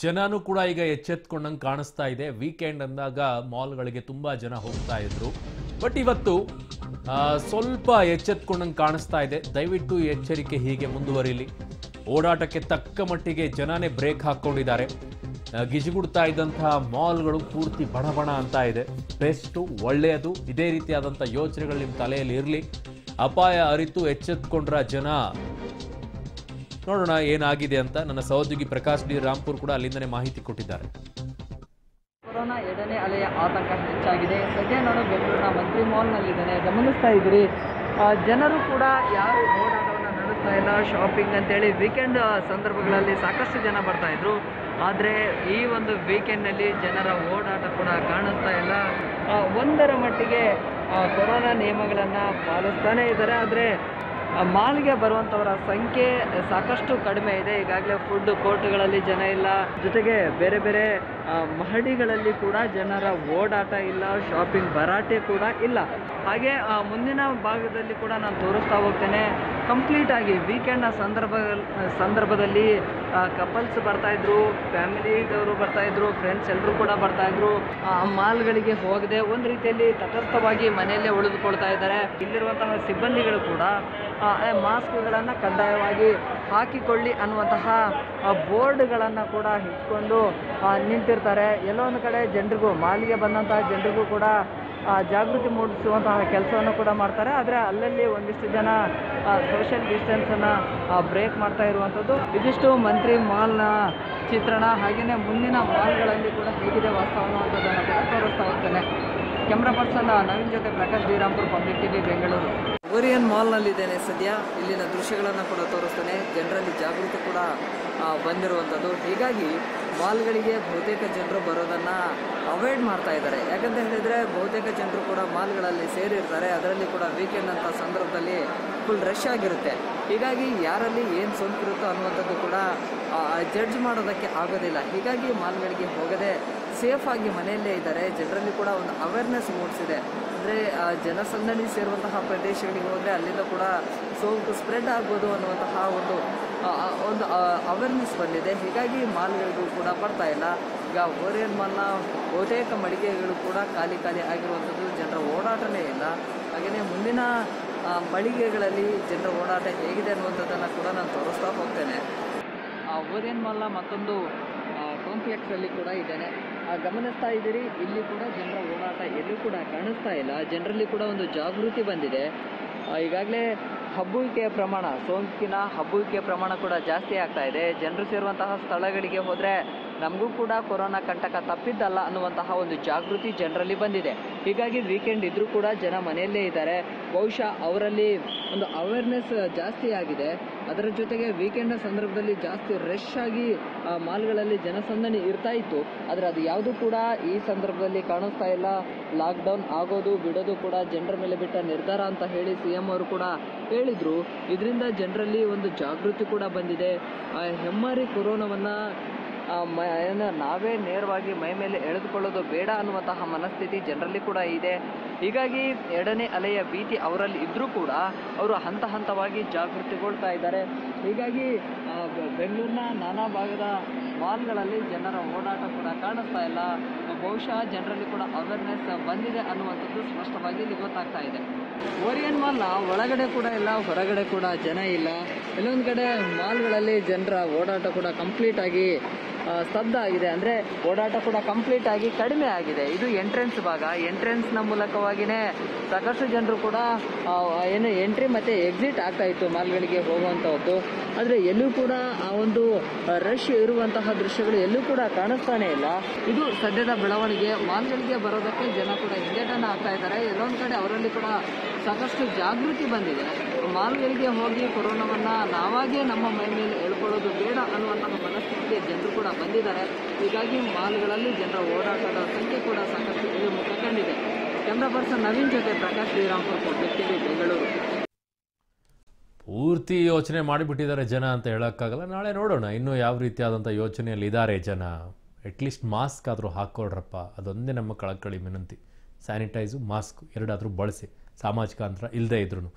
ಜನಾನು ಕೂಡ ಈಗ ಎಚ್ಚೆತ್ತುಕೊಂಡಂಗೆ ಕಾಣಿಸ್ತಾ ಇದೆ। ವೀಕೆಂಡ್ ಅಂದಾಗ ಮಾಲ್ ಗಳಿಗೆ ತುಂಬಾ ಜನ ಹೋಗ್ತಾ ಇದ್ರು, ಬಟ್ ಇವತ್ತು ಸ್ವಲ್ಪ ಎಚ್ಚೆತ್ತುಕೊಂಡಂಗೆ ಕಾಣಿಸ್ತಾ ಇದೆ। ದಯವಿಟ್ಟು ಎಚ್ಚರಿಕೆ ಹೀಗೆ ಮುಂದುವರಿಲಿ। ಓಡಾಟಕ್ಕೆ ತಕ್ಕ ಮಟ್ಟಿಗೆ ಜನನೇ ಬ್ರೇಕ್ ಹಾಕೊಂಡಿದ್ದಾರೆ। ಗಿಜಿಗುಡ್ತಾ ಇದ್ದಂತ ಮಾಲ್ ಗಳು ಪೂರ್ತಿ ಬಡಬಡ ಅಂತ ಇದೆ। ಬೆಸ್ಟ್, ಒಳ್ಳೆಯದು, ಇದೇ ರೀತಿಯಾದಂತ ಯೋಚನೆಗಳು ನಿಮ್ಮ ತಲೆಯಲ್ಲಿ ಇರಲಿ। ಅಪಾಯ ಅರಿತು ಎಚ್ಚೆತ್ತುಕೊಂಡ್ರ ಜನ। नोड़ोण ಏನಾಗಿದೆ ಅಂತ ನನ್ನ ಸಹೋದ್ಯೋಗಿ ಪ್ರಕಾಶ್ ಡಿ ರಾಮ್ಪುರ್ ಕೂಡ ಅಲ್ಲಿಂದನೇ ಮಾಹಿತಿ ಕೊಟ್ಟಿದ್ದಾರೆ। कोरोना ಎರಡನೇ ಅಲೆಯ ಆತಂಕ ಹೆಚ್ಚಾಗಿದೆ। ಸದ್ಯ ನಾನು ಬೆಂಗಳೂರಿನ ಮಂತ್ರಿ ಮಾಲ್ನಲ್ಲಿದ್ದೇನೆ। ಗಮನಿಸ್ತಾ ಇದ್ದೀರಿ, ಜನರು ಕೂಡ ಯಾರು ಓಡಾಟವನ್ನು ನಡೆಸ್ತಾ ಇಲ್ಲ। ಶಾಪಿಂಗ್ ಅಂತೇಳಿ ವೀಕೆಂಡ್ ಸಂದರ್ಭಗಳಲ್ಲಿ ಸಾಕಷ್ಟು ಜನ ಬರ್ತಾ ಇದ್ರು, ಆದರೆ ಈ ಒಂದು ವೀಕೆಂಡ್ನಲ್ಲಿ ಜನರ ಓಡಾಟ ಕೂಡ ಕಾಣಿಸ್ತಾ ಇಲ್ಲ। ಒಂದರ ಮಟ್ಟಿಗೆ ಕೊರೋನಾ ನಿಯಮಗಳನ್ನು ಪಾಲಿಸ್ತಾನೇ ಇದ್ದಾರೆ, ಆದರೆ ಮಾಲ್ಗೆ ಬರುವಂಥವರ ಸಂಖ್ಯೆ ಸಾಕಷ್ಟು ಕಡಿಮೆ ಇದೆ। ಈಗಾಗಲೇ ಫುಡ್ ಕೋರ್ಟ್ಗಳಲ್ಲಿ ಜನ ಇಲ್ಲ, ಜೊತೆಗೆ ಬೇರೆ ಬೇರೆ ಮಹಡಿಗಳಲ್ಲಿ ಕೂಡ ಜನರ ಓಡಾಟ ಇಲ್ಲ, ಶಾಪಿಂಗ್ ಭರಾಟೆ ಕೂಡ ಇಲ್ಲ। ಹಾಗೆ ಮುಂದಿನ ಭಾಗದಲ್ಲಿ ಕೂಡ ನಾನು ತೋರಿಸ್ತಾ ಹೋಗ್ತೇನೆ। ಕಂಪ್ಲೀಟಾಗಿ ವೀಕೆಂಡ್ನ ಸಂದರ್ಭದಲ್ಲಿ ಕಪಲ್ಸ್ ಬರ್ತಾಯಿದ್ರು, ಫ್ಯಾಮಿಲಿದವರು ಬರ್ತಾಯಿದ್ರು, ಫ್ರೆಂಡ್ಸ್ ಎಲ್ಲರೂ ಕೂಡ ಬರ್ತಾಯಿದ್ರು। ಆ ಮಾಲ್ಗಳಿಗೆ ಹೋಗದೆ ಒಂದು ರೀತಿಯಲ್ಲಿ ತಟಸ್ಥವಾಗಿ ಮನೆಯಲ್ಲೇ ಉಳಿದುಕೊಳ್ತಾ ಇದ್ದಾರೆ। ಇಲ್ಲಿರುವಂತಹ ಸಿಬ್ಬಂದಿಗಳು ಕೂಡ ಮಾಸ್ಕ್ಗಳನ್ನು ಕಡ್ಡಾಯವಾಗಿ ಹಾಕಿಕೊಳ್ಳಿ ಅನ್ನುವಂತಹ ಬೋರ್ಡ್ಗಳನ್ನು ಕೂಡ ಇಟ್ಕೊಂಡು ನಿಂತಿರ್ತಾರೆ। ಎಲ್ಲೋ ಒಂದು ಕಡೆ ಜನರಿಗೂ, ಮಾಲಿಗೆ ಬಂದಂತಹ ಜನರಿಗೂ ಕೂಡ ಜಾಗೃತಿ ಮೂಡಿಸುವಂತಹ ಕೆಲಸವನ್ನು ಕೂಡ ಮಾಡ್ತಾರೆ, ಆದರೆ ಅಲ್ಲಲ್ಲಿ ಒಂದಿಷ್ಟು ಜನ ಸೋಷಿಯಲ್ ಡಿಸ್ಟೆನ್ಸನ್ನು ಬ್ರೇಕ್ ಮಾಡ್ತಾ ಇರುವಂಥದ್ದು। ಇದಿಷ್ಟು ಮಂತ್ರಿ ಮಾಲ್ನ ಚಿತ್ರಣ, ಹಾಗೆಯೇ ಮುಂದಿನ ಮಾಲ್ಗಳಲ್ಲಿ ಕೂಡ ಹೇಗಿದೆ ವಾಸ್ತವವನ್ನು ಅನ್ನೋದನ್ನು ಕೂಡ ತೋರಿಸ್ತಾ ಹೋಗ್ತೇನೆ। ಕ್ಯಾಮ್ರಾ ಪರ್ಸನ್ ನವೀನ್ ಜೊತೆ ಪ್ರಕಾಶ್ ಡಿ Rampur, public TV, Bengaluru. Orion ಮಾಲ್ನಲ್ಲಿದ್ದೇನೆ ಸದ್ಯ, ಇಲ್ಲಿನ ದೃಶ್ಯಗಳನ್ನು ಕೂಡ ತೋರಿಸ್ತೇನೆ। ಜನರಲ್ಲಿ ಜಾಗೃತಿ ಕೂಡ ಬಂದಿರುವಂಥದ್ದು, ಹೀಗಾಗಿ ಮಾಲ್ಗಳಿಗೆ ಬಹುತೇಕ ಜನರು ಬರೋದನ್ನು ಅವಾಯ್ಡ್ ಮಾಡ್ತಾ ಇದ್ದಾರೆ। ಯಾಕಂತ ಹೇಳಿದರೆ ಬಹುತೇಕ ಜನರು ಕೂಡ ಮಾಲ್ಗಳಲ್ಲಿ ಸೇರಿರ್ತಾರೆ, ಅದರಲ್ಲಿ ಕೂಡ ವೀಕೆಂಡ್ ಅಂತ ಸಂದರ್ಭದಲ್ಲಿ ಫುಲ್ ರಶ್ ಆಗಿರುತ್ತೆ। ಹೀಗಾಗಿ ಯಾರಲ್ಲಿ ಏನು ಸೋಂಕಿರುತ್ತೋ ಅನ್ನುವಂಥದ್ದು ಕೂಡ ಜಡ್ಜ್ ಮಾಡೋದಕ್ಕೆ ಆಗೋದಿಲ್ಲ, ಹೀಗಾಗಿ ಮಾಲ್ಗಳಿಗೆ ಹೋಗದೆ ಸೇಫಾಗಿ ಮನೆಯಲ್ಲೇ ಇದ್ದಾರೆ। ಜನರಲ್ಲಿ ಕೂಡ ಒಂದು ಅವೇರ್ನೆಸ್ ಮೂಡಿಸಿದೆ, ಅಂದರೆ ಜನಸಂದಣಿ ಸೇರುವಂತಹ ಪ್ರದೇಶಗಳಿಗೆ ಹೋದರೆ ಅಲ್ಲಿಂದ ಕೂಡ ಸೋಂಕು ಸ್ಪ್ರೆಡ್ ಆಗ್ಬೋದು ಅನ್ನುವಂತಹ ಒಂದು ಅವೇರ್ನೆಸ್ ಬಂದಿದೆ, ಹೀಗಾಗಿ ಮಾಲ್ಗಳಿಗೂ ಕೂಡ ಬರ್ತಾ ಇಲ್ಲ। ಈಗ ಓರಿಯನ್ ಮಾಲ್ನ ಬಹುತೇಕ ಮಳಿಗೆಗಳು ಕೂಡ ಖಾಲಿ ಖಾಲಿ ಆಗಿರುವಂಥದ್ದು, ಜನರ ಓಡಾಟನೇ ಇಲ್ಲ। ಹಾಗೆಯೇ ಮುಂದಿನ ಮಳಿಗೆಗಳಲ್ಲಿ ಜನರ ಓಡಾಟ ಹೇಗಿದೆ ಅನ್ನುವಂಥದ್ದನ್ನು ಕೂಡ ನಾನು ತೋರಿಸ್ತಾ ಹೋಗ್ತೇನೆ। ಓರಿಯನ್ ಮಾಲ್ನ ಮತ್ತೊಂದು ಕಾಂಪ್ಲೆಕ್ಸಲ್ಲಿ ಕೂಡ ಇದ್ದೇನೆ, ಗಮನಿಸ್ತಾ ಇದ್ದೀರಿ। ಇಲ್ಲಿ ಕೂಡ ಜನರ ಓಡಾಟ ಎಲ್ಲೂ ಕೂಡ ಕಾಣಿಸ್ತಾ ಇಲ್ಲ, ಜನರಲ್ಲಿ ಕೂಡ ಒಂದು ಜಾಗೃತಿ ಬಂದಿದೆ। ಈಗಾಗಲೇ ಹಬ್ಬುವಿಕೆಯ ಪ್ರಮಾಣ, ಸೋಂಕಿನ ಹಬ್ಬುವಿಕೆಯ ಪ್ರಮಾಣ ಕೂಡ ಜಾಸ್ತಿ ಆಗ್ತಾ ಇದೆ। ಜನರು ಸೇರುವಂತಹ ಸ್ಥಳಗಳಿಗೆ ಹೋದರೆ ನಮಗೂ ಕೂಡ ಕೊರೋನಾ ಕಂಟಕ ತಪ್ಪಿದ್ದಲ್ಲ ಅನ್ನುವಂತಹ ಒಂದು ಜಾಗೃತಿ ಜನರಲ್ಲಿ ಬಂದಿದೆ, ಹೀಗಾಗಿ ವೀಕೆಂಡ್ ಇದ್ದರೂ ಕೂಡ ಜನ ಮನೆಯಲ್ಲೇ ಇದ್ದಾರೆ। ಬಹುಶಃ ಅವರಲ್ಲಿ ಒಂದು ಅವೇರ್ನೆಸ್ ಜಾಸ್ತಿ ಆಗಿದೆ, ಅದರ ಜೊತೆಗೆ ವೀಕೆಂಡ್ನ ಸಂದರ್ಭದಲ್ಲಿ ಜಾಸ್ತಿ ರಶ್ ಆಗಿ ಮಾಲ್ಗಳಲ್ಲಿ ಜನಸಂದಣಿ ಇರ್ತಾ ಇತ್ತು, ಆದರೆ ಅದು ಯಾವುದೂ ಕೂಡ ಈ ಸಂದರ್ಭದಲ್ಲಿ ಕಾಣಿಸ್ತಾ ಇಲ್ಲ। ಲಾಕ್ಡೌನ್ ಆಗೋದು ಬಿಡೋದು ಕೂಡ ಜನರ ಮೇಲೆ ಬಿಟ್ಟ ನಿರ್ಧಾರ ಅಂತ ಹೇಳಿ CM ಅವರು ಕೂಡ ಹೇಳಿದರು, ಇದರಿಂದ ಜನರಲ್ಲಿ ಒಂದು ಜಾಗೃತಿ ಕೂಡ ಬಂದಿದೆ। ಹೆಮ್ಮಾರಿ ಕೊರೋನಾವನ್ನು ನಾವೇ ನೇರವಾಗಿ ಮೈ ಮೇಲೆ ಎಳೆದುಕೊಳ್ಳೋದು ಬೇಡ ಅನ್ನುವಂತಹ ಮನಸ್ಥಿತಿ ಜನರಲ್ಲಿ ಕೂಡ ಇದೆ, ಹೀಗಾಗಿ ಎರಡನೇ ಅಲೆಯ ಭೀತಿ ಅವರಲ್ಲಿ ಇದ್ದರೂ ಕೂಡ ಅವರು ಹಂತ ಹಂತವಾಗಿ ಜಾಗೃತಿಗೊಳ್ತಾ ಇದ್ದಾರೆ। ಹೀಗಾಗಿ ಬೆಂಗಳೂರಿನ ನಾನಾ ಭಾಗದ ಮಾಲ್ಗಳಲ್ಲಿ ಜನರ ಓಡಾಟ ಕೂಡ ಕಾಣಿಸ್ತಾ ಇಲ್ಲ, ಬಹುಶಃ ಜನರಲ್ಲಿ ಕೂಡ ಅವೇರ್ನೆಸ್ ಬಂದಿದೆ ಅನ್ನುವಂಥದ್ದು ಸ್ಪಷ್ಟವಾಗಿ ಇಲ್ಲಿ ಗೊತ್ತಾಗ್ತಾ ಇದೆ। ಓರಿಯನ್ ಮಾಲ್ನ ಒಳಗಡೆ ಕೂಡ ಇಲ್ಲ, ಹೊರಗಡೆ ಕೂಡ ಜನ ಇಲ್ಲ, ಇಲ್ಲೊಂದು ಕಡೆ ಮಾಲ್ಗಳಲ್ಲಿ ಜನರ ಓಡಾಟ ಕೂಡ ಕಂಪ್ಲೀಟ್ ಆಗಿ ಸ್ತಬ್ಧ ಆಗಿದೆ, ಅಂದರೆ ಓಡಾಟ ಕೂಡ ಕಂಪ್ಲೀಟ್ ಆಗಿ ಕಡಿಮೆ ಆಗಿದೆ। ಇದು ಎಂಟ್ರೆನ್ಸ್ ಭಾಗ, ಎಂಟ್ರೆನ್ಸ್ನ ಮೂಲಕವಾಗಿಯೇ ಸಾಕಷ್ಟು ಜನರು ಕೂಡ ಏನು ಎಂಟ್ರಿ ಮತ್ತು ಎಕ್ಸಿಟ್ ಆಗ್ತಾ ಇತ್ತು ಮಾಲ್ಗಳಿಗೆ ಹೋಗುವಂಥದ್ದು, ಆದರೆ ಎಲ್ಲೂ ಕೂಡ ಆ ಒಂದು ರಶ್ ಇರುವಂತಹ ದೃಶ್ಯಗಳು ಎಲ್ಲೂ ಕೂಡ ಕಾಣಿಸ್ತಾನೇ ಇಲ್ಲ। ಇದು ಸದ್ಯದ ಬೆಳವಣಿಗೆ, ಮಾಲ್ಗಳಿಗೆ ಬರೋದಕ್ಕೆ ಜನ ಕೂಡ ಹಿಂದೇಟನ್ನು ಆಗ್ತಾ ಇದ್ದಾರೆ, ಎಲ್ಲೊಂದು ಕಡೆ ಅವರಲ್ಲಿ ಕೂಡ ಸಾಕಷ್ಟು ಜಾಗೃತಿ ಬಂದಿದೆ। ಮಾಲ್ಗಳಿಗೆ ಹೋಗಿ ಕೊರೋನಾವನ್ನು ನಾವಾಗೇ ನಮ್ಮ ಮೈ ಮೇಲೆ ಎಳ್ಕೊಳ್ಳೋದು ಬೇಡ ಅನ್ನುವಂತಹ ಮನಸ್ಥಿತಿಗೆ ಜನರು ಕೂಡ ಬಂದಿದ್ದಾರೆ, ಹೀಗಾಗಿ ಮಾಲ್ಗಳಲ್ಲಿ ಜನರ ಓಡಾಟದ ಸಂಖ್ಯೆ ಕೂಡ ಸಾಕಷ್ಟು ಇಳಿಮುಖ ಕಂಡಿದೆ। ಕ್ಯಾಮ್ರಾ ಪರ್ಸನ್ ನವೀನ್ ಜೊತೆ ಪ್ರಕಾಶ್ ಶ್ರೀರಾಮ್ಪುರ್, ಪಬ್ಲಿಕ್ ಟಿವಿ, ಬೆಂಗಳೂರು। ಪೂರ್ತಿ ಯೋಚನೆ ಮಾಡಿಬಿಟ್ಟಿದ್ದಾರೆ ಜನ ಅಂತ ಹೇಳೋಕ್ಕಾಗಲ್ಲ, ನಾಳೆ ನೋಡೋಣ ಇನ್ನೂ ಯಾವ ರೀತಿಯಾದಂಥ ಯೋಚನೆಯಲ್ಲಿ ಇದ್ದಾರೆ ಜನ। ಅಟ್ಲೀಸ್ಟ್ ಮಾಸ್ಕ್ ಆದರೂ ಹಾಕ್ಕೊಳ್ರಪ್ಪ, ಅದೊಂದೇ ನಮ್ಮ ಕಳಕಳಿ ವಿನಂತಿ। ಸ್ಯಾನಿಟೈಸು, ಮಾಸ್ಕ್ ಎರಡಾದರೂ ಬಳಸಿ, ಸಾಮಾಜಿಕ ಅಂತರ ಇಲ್ಲದೇ ಇದ್ರೂ।